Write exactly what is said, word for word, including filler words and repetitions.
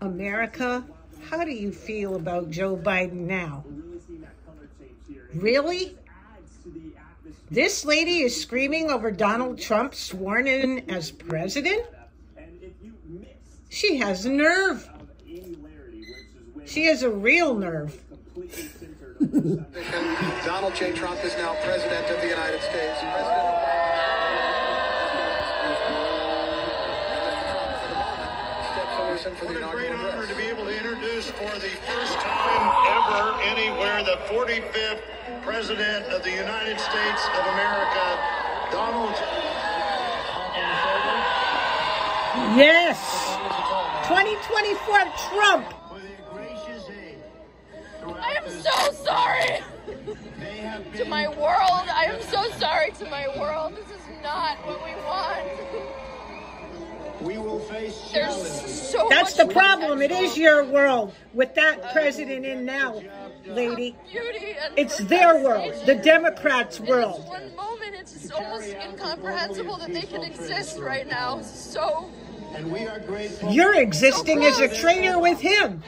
America, how do you feel about Joe Biden now? Really? This lady is screaming over Donald Trump sworn in as president? She has nerve. She has a real nerve. Donald J. Trump is now president of the United States. President of What a great honor to be able to introduce for the first time ever anywhere the forty-fifth President of the United States of America, Donald Trump. Yes! twenty twenty-four Trump! I am so sorry to my world. I am so sorry to my world. This is not what we want. We will face challenges. So That's the problem. Potential. It is your world with that president in now, lady. It's their world, the Democrats' world. In one moment, it's just almost incomprehensible that they can exist right now. So, and we are grateful. You're existing so as a traitor with him.